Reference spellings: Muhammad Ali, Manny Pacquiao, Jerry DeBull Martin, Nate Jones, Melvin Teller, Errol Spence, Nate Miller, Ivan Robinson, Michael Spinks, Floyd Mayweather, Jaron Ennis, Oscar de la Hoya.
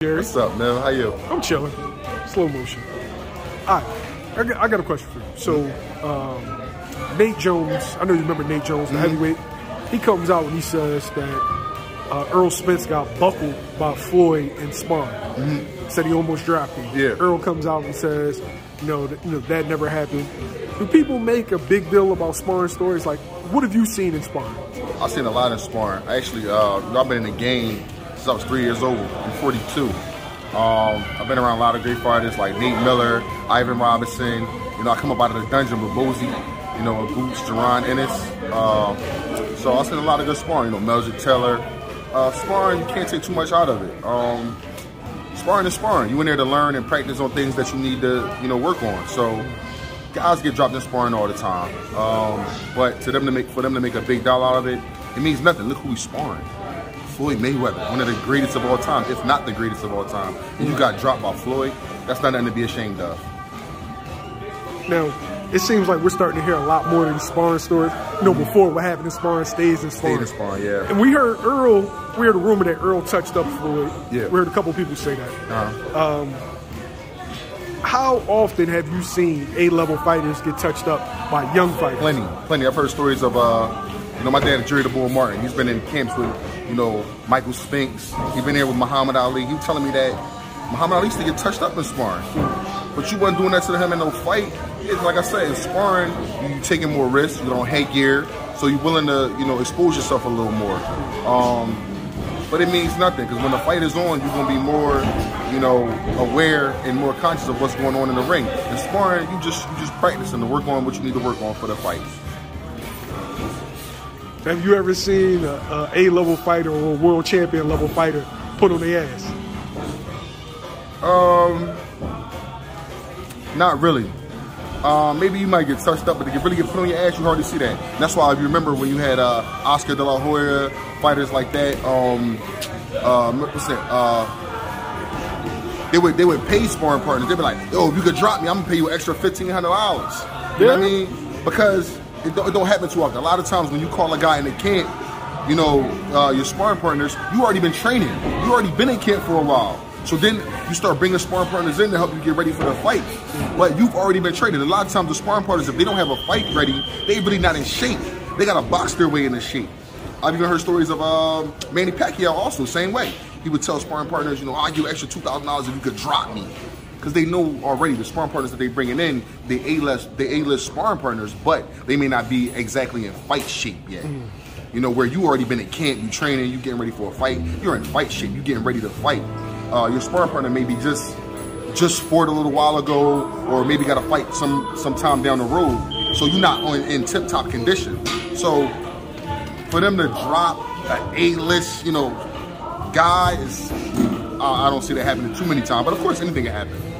Jerry. What's up, man? How you? I'm chilling. Slow motion. All right. I got a question for you. So, Nate Jones, I know you remember Nate Jones, the heavyweight. He comes out and he says that Errol Spence got buckled by Floyd and Spawn. Said he almost dropped him. Yeah. Errol comes out and says, you know, that never happened. Do people make a big deal about sparring stories? Like, what have you seen in sparring? I've seen a lot in sparring. Actually, I've been in the game since I was 3 years old. I'm 42. I've been around a lot of great fighters like Nate Miller, Ivan Robinson. You know, I come up out of the dungeon with Bozy, you know, Boots, Jaron Ennis. So I've seen a lot of good sparring. You know, Melvin Teller. Sparring, you can't take too much out of it. Sparring is sparring. You in there to learn and practice on things that you need to, you know, work on. So guys get dropped in sparring all the time. But for them to make a big dollar out of it, it means nothing. Look who he's sparring. Floyd Mayweather, one of the greatest of all time, if not the greatest of all time. And you got dropped by Floyd. That's not nothing to be ashamed of. Now, it seems like we're starting to hear a lot more of these sparring stories. You know, before what happened in sparring stays in sparring. Stayed in sparring, yeah. And we heard Errol, we heard a rumor that Errol touched up Floyd. Yeah. We heard a couple of people say that. How often have you seen A-level fighters get touched up by young fighters? Plenty. I've heard stories of, you know, my dad, Jerry DeBull Martin. He's been in camps with, you know, Michael Spinks. He's been there with Muhammad Ali. He was telling me that Muhammad Ali used to get touched up in sparring. But you wasn't doing that to him in no fight. It's like I said, in sparring, you're taking more risks. You don't hang gear. So you're willing to, you know, expose yourself a little more. But it means nothing, because when the fight is on, you're going to be more, you know, aware and more conscious of what's going on in the ring. In sparring, you just practice and work on what you need to work on for the fight. Have you ever seen a A-level fighter or a world champion level fighter put on their ass? Not really. Maybe you might get touched up, but to really get put on your ass, you hardly see that. And that's why I remember when you had Oscar de la Hoya, fighters like that. They would pay sparring partners. They'd be like, "Yo, if you could drop me, I'm gonna pay you an extra $1,500." You know what I mean? Because it don't happen too often. A lot of times when you call a guy in the camp, you know, your sparring partners, you already been training. You already been in camp for a while. So then you start bringing sparring partners in to help you get ready for the fight. But you've already been trained. A lot of times the sparring partners, if they don't have a fight ready, they really not in shape. They got to box their way into shape. I've even heard stories of Manny Pacquiao also, same way. He would tell sparring partners, you know, I'll give you extra $2,000 if you could drop me. Because they know already the sparring partners that they bringing in, the A-list sparring partners, but they may not be exactly in fight shape yet. You know, where you already been in camp, you training, you getting ready for a fight, you're in fight shape, you getting ready to fight. Your sparring partner maybe just fought a little while ago, or maybe got to fight some time down the road. So you're not in tip-top condition. So for them to drop an A-list, you know, guy is I don't see that happening too many times. But of course, anything can happen.